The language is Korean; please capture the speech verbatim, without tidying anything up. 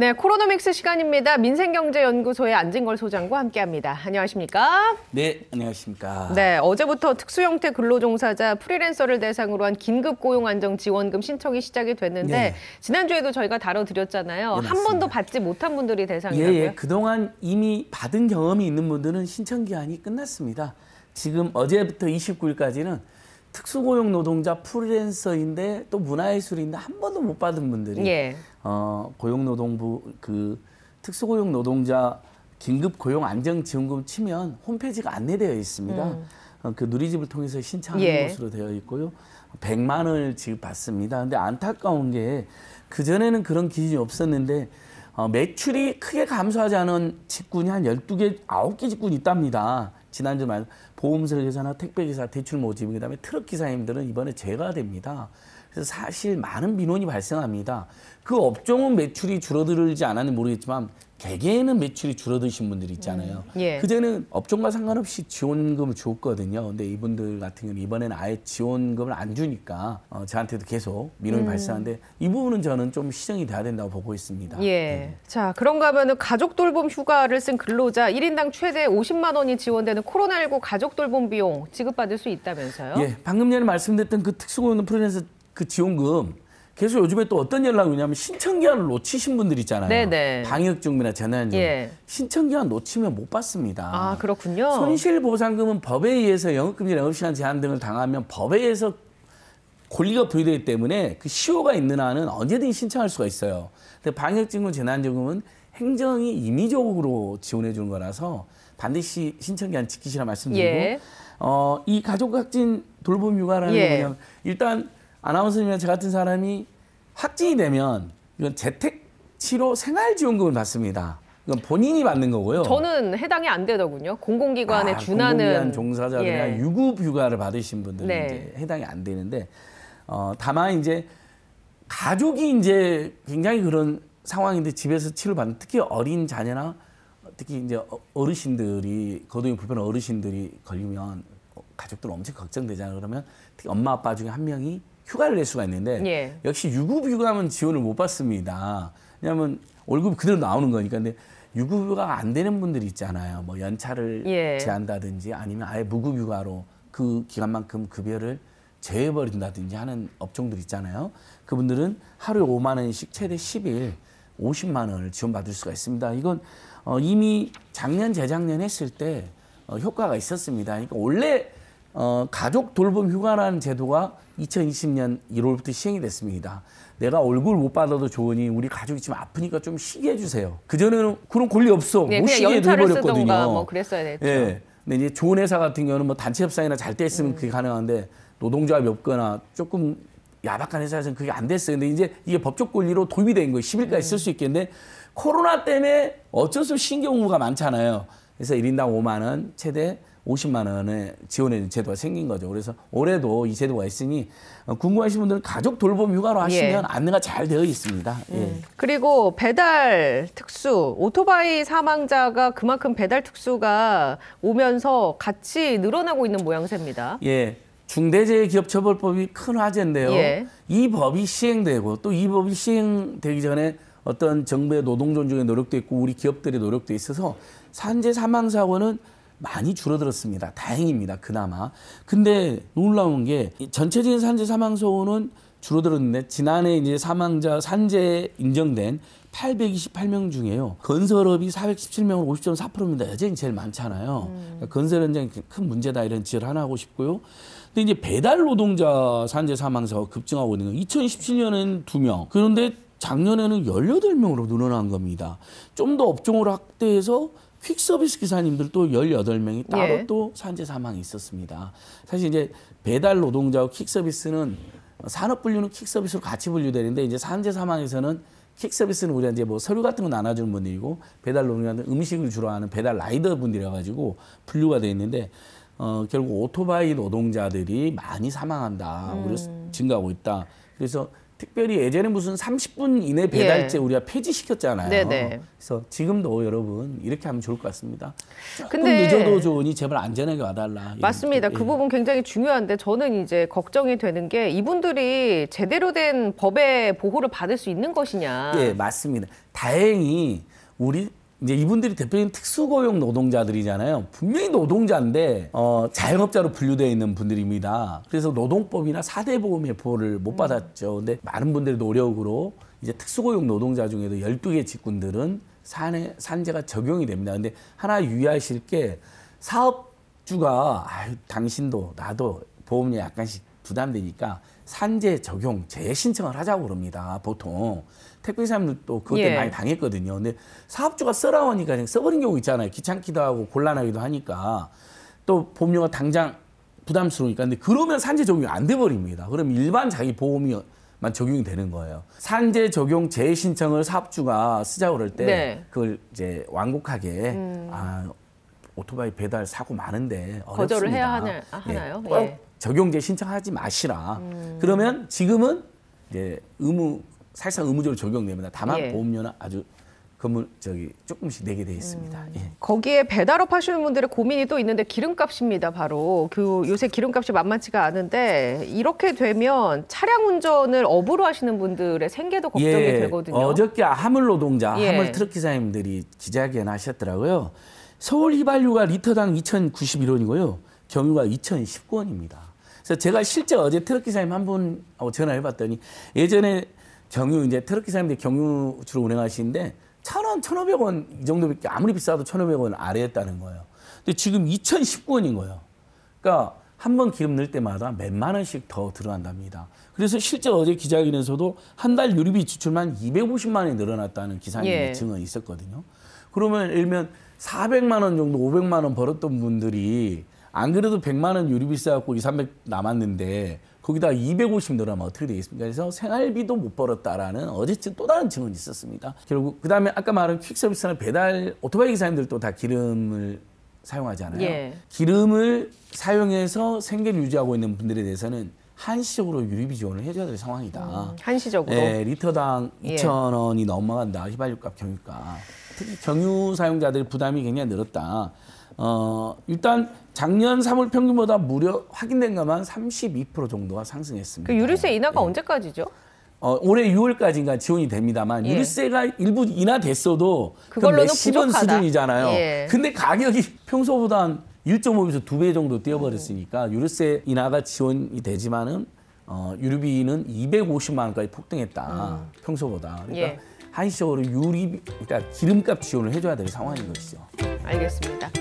네, 코로노믹스 시간입니다. 민생경제연구소의 안진걸 소장과 함께합니다. 안녕하십니까? 네, 안녕하십니까? 네, 어제부터 특수형태 근로종사자 프리랜서를 대상으로 한 긴급고용안정지원금 신청이 시작이 됐는데 네. 지난주에도 저희가 다뤄드렸잖아요. 네, 한 번도 받지 못한 분들이 대상이라고요? 예, 예, 그동안 이미 받은 경험이 있는 분들은 신청기한이 끝났습니다. 지금 어제부터 이십구일까지는 특수고용 노동자 프리랜서인데 또 문화예술인데 한 번도 못 받은 분들이 예. 어, 고용노동부 그 특수고용 노동자 긴급고용안정지원금 치면 홈페이지가 안내되어 있습니다. 음. 어, 그 누리집을 통해서 신청하는 예. 것으로 되어 있고요. 백만 원을 지급받습니다. 근데 안타까운 게 그전에는 그런 기준이 없었는데 어, 매출이 크게 감소하지 않은 직군이 한 열두 개, 아홉 개 직군이 있답니다. 지난주 말 보험설계사나 택배기사, 대출모집, 그다음에 트럭기사님들은 이번에 제가 됩니다. 그래서 사실 많은 민원이 발생합니다. 그 업종은 매출이 줄어들지 않았는지 모르겠지만 개개인은 매출이 줄어드신 분들이 있잖아요. 음, 예. 그전에는 업종과 상관없이 지원금을 줬거든요. 근데 이분들 같은 경우는 이번에는 아예 지원금을 안 주니까 어, 저한테도 계속 민원이 음. 발생하는데 이 부분은 저는 좀 시정이 돼야 된다고 보고 있습니다. 예. 네. 자, 그런가 하면은 가족 돌봄 휴가를 쓴 근로자 일 인당 최대 오십만 원이 지원되는 코로나십구 가족 돌봄 비용 지급받을 수 있다면서요? 예. 방금 전에 말씀드렸던 그 특수고용 프리랜서 그 지원금 계속 요즘에 또 어떤 연락이 오냐면 신청기한을 놓치신 분들 있잖아요. 네네. 방역준비나 재난지원. 예. 신청기한 놓치면 못 받습니다. 아, 그렇군요. 손실보상금은 법에 의해서 영업금지, 영업시간 제한 등을 당하면 법에 의해서 권리가 부여되기 때문에 그 시효가 있는 한은 언제든지 신청할 수가 있어요. 근데 방역지원, 재난지원금은 행정이 임의적으로 지원해 주는 거라서 반드시 신청기한 지키시라 말씀드리고 예. 어, 이 가족확진 돌봄 휴가라는 예. 게 뭐냐면 일단 아나운서님이나 저 같은 사람이 확진이 되면 이건 재택치료 생활지원금을 받습니다. 이건 본인이 받는 거고요. 저는 해당이 안 되더군요. 공공기관에 아, 준하는. 공공기관 종사자들이나 예. 유급휴가를 받으신 분들은 네. 이제 해당이 안 되는데 어, 다만 이제 가족이 이제 굉장히 그런 상황인데 집에서 치료받는 특히 어린 자녀나 특히 이제 어르신들이 거동이 불편한 어르신들이 걸리면 가족들 엄청 걱정되잖아요. 그러면 특히 엄마 아빠 중에 한 명이 휴가를 낼 수가 있는데 예. 역시 유급휴가하면 지원을 못 받습니다. 왜냐하면 월급이 그대로 나오는 거니까. 근데 유급휴가가 안 되는 분들이 있잖아요. 뭐 연차를 예. 제한다든지 아니면 아예 무급휴가로 그 기간만큼 급여를 제외해버린다든지 하는 업종들 있잖아요. 그분들은 하루에 오만 원씩 최대 십 일 오십만 원을 지원받을 수가 있습니다. 이건 어, 이미 작년, 재작년 했을 때 어, 효과가 있었습니다. 그러니까 원래 어, 가족 돌봄 휴가라는 제도가 이천이십년 일월부터 시행이 됐습니다. 내가 월급을 못 받아도 좋으니 우리 가족이 지금 아프니까 좀 쉬게 해주세요. 그전에는 그런 권리 없어. 네, 못 쉬게 해버렸거든요. 뭐 그랬어야 됐죠. 네, 근데 이제 좋은 회사 같은 경우는 뭐 단체 협상이나 잘 때 있으면 음. 그게 가능한데 노동조합이 없거나 조금 야박한 회사에서는 그게 안 됐어요. 근데 이제 이게 법적 권리로 도입이 된 거예요. 십 일까지 음. 쓸 수 있겠는데 코로나 때문에 어쩔 수 없이 신경 우가 많잖아요. 그래서 일 인당 오만 원 최대 오십만 원에 지원해 제도가 생긴 거죠. 그래서 올해도 이 제도가 있으니 궁금하신 분들은 가족 돌봄 휴가로 하시면 예. 안내가 잘 되어 있습니다. 예. 그리고 배달 특수, 오토바이 사망자가 그만큼 배달 특수가 오면서 같이 늘어나고 있는 모양새입니다. 예, 중대재해기업처벌법이 큰 화제인데요. 예. 이 법이 시행되고 또 이 법이 시행되기 전에 어떤 정부의 노동존중의 노력도 있고 우리 기업들의 노력도 있어서 산재 사망사고는 많이 줄어들었습니다. 다행입니다. 그나마. 근데 놀라운 게 전체적인 산재 사망 사고는 줄어들었는데 지난해 이제 사망자 산재에 인정된 팔백이십팔 명 중에요. 건설업이 사백십칠 명으로 오십 점 사 퍼센트입니다. 여전히 제일 많잖아요. 음. 그러니까 건설 현장이 큰 문제다 이런 지적을 하나 하고 싶고요. 근데 이제 배달 노동자 산재 사망 사고 급증하고 있는 건 이천십칠년에는 두 명. 그런데 작년에는 열여덟 명으로 늘어난 겁니다. 좀 더 업종으로 확대해서 퀵서비스 기사님들 또 열여덟 명이 따로 예. 또 산재 사망이 있었습니다. 사실 이제 배달 노동자와 퀵서비스는 산업 분류는 퀵서비스로 같이 분류되는데 이제 산재 사망에서는 퀵서비스는 우리가 이제 뭐 서류 같은 거 나눠주는 분들이고 배달 노동자는 음식을 주로 하는 배달 라이더 분들이라 가지고 분류가 돼 있는데 어, 결국 오토바이 노동자들이 많이 사망한다. 음. 증가하고 있다. 그래서 특별히 예전에 무슨 삼십 분 이내 배달제 예. 우리가 폐지시켰잖아요. 네네. 그래서 지금도 여러분 이렇게 하면 좋을 것 같습니다. 조금 근데 늦어도 좋으니 제발 안전하게 와달라. 맞습니다. 예. 그 부분 굉장히 중요한데 저는 이제 걱정이 되는 게 이분들이 제대로 된 법의 보호를 받을 수 있는 것이냐. 예, 맞습니다. 다행히 우리 이제 이분들이 대표적인 특수고용 노동자들이잖아요. 분명히 노동자인데 어, 자영업자로 분류되어 있는 분들입니다. 그래서 노동법이나 사 대 보험의 보호를 못 받았죠. 근데 많은 분들의 노력으로 이제 특수고용 노동자 중에도 열두 개 직군들은 산에, 산재가 적용이 됩니다. 근데 하나 유의하실 게 사업주가 아유, 당신도 나도 보험료 약간씩 부담되니까 산재 적용 재신청을 하자고 그럽니다. 보통. 택배사님들도 그것 때문에 예. 많이 당했거든요. 근데 사업주가 써라 하니까 그냥 써버린 경우 있잖아요. 귀찮기도 하고 곤란하기도 하니까. 또 보험료가 당장 부담스러우니까. 근데 그러면 산재 적용이 안 돼버립니다. 그럼 일반 자기 보험료만 적용이 되는 거예요. 산재 적용 재신청을 사업주가 쓰자고 그럴 때 네. 그걸 이제 완곡하게 음. 아, 오토바이 배달 사고 많은데 어렵습니다. 거절을 해야 하나, 하나요? 예. 예. 적용제 신청하지 마시라. 음. 그러면 지금은 이제 의무 사실상 의무적으로 적용됩니다. 다만 예. 보험료는 아주 건물 저기 조금씩 내게 돼 있습니다. 음. 예. 거기에 배달업 하시는 분들의 고민이 또 있는데 기름값입니다. 바로 그 요새 기름값이 만만치가 않은데 이렇게 되면 차량 운전을 업으로 하시는 분들의 생계도 걱정이 예. 되거든요. 어저께 화물 노동자, 예. 화물 트럭 기사님들이 기자회견 하셨더라고요. 서울 휘발유가 리터당 이천구십일 원이고요, 경유가 이천십구 원입니다. 그래서 제가 실제 어제 트럭 기사님 한 분하고 전화해봤더니 예전에 경유 이제 트럭 기사님들 경유 주로 운행하시는데 천 원, 천오백 원 이 정도밖에 아무리 비싸도 천오백 원 아래였다는 거예요. 근데 지금 이천십구 원인 거예요. 그러니까 한 번 기름 넣을 때마다 몇만 원씩 더 들어간답니다. 그래서 실제 어제 기자회견에서도 한 달 유류비 지출만 이백오십만 원이 늘어났다는 기사님의 예. 증언이 있었거든요. 그러면 예를 들면 사백만 원 정도, 오백만 원 벌었던 분들이 안 그래도 백만 원 유류비 싸갖고 이삼백 남았는데 거기다 이백오십 늘어나면 어떻게 되겠습니까? 그래서 생활비도 못 벌었다라는 어제 또 다른 증언이 있었습니다. 결국 그다음에 아까 말한 퀵서비스나 배달 오토바이 기사님들도 다 기름을 사용하잖아요. 예. 기름을 사용해서 생계를 유지하고 있는 분들에 대해서는 한시적으로 유류비 지원을 해줘야 될 상황이다. 음, 한시적으로? 네, 리터당 예. 이천 원이 넘어간다. 휘발유값, 경유값. 특히 경유 사용자들 부담이 굉장히 늘었다. 어, 일단 작년 삼월 평균보다 무려 확인된 것만 삼십이 퍼센트 정도가 상승했습니다. 그 유류세 인하가 예. 언제까지죠? 어, 올해 유월까지인가 지원이 됩니다만 예. 유류세가 일부 인하됐어도 그걸로는 몇십원 수준이잖아요. 예. 근데 가격이 평소보다 한 일 점 오 배에서 두 배 정도 뛰어버렸으니까 유류세 인하가 지원이 되지만은 어, 유류비는 이백오십만 원까지 폭등했다. 음. 평소보다. 그러니까 예. 한시적으로 유리, 그러니까 기름값 지원을 해줘야 될 상황인 것이죠. 알겠습니다.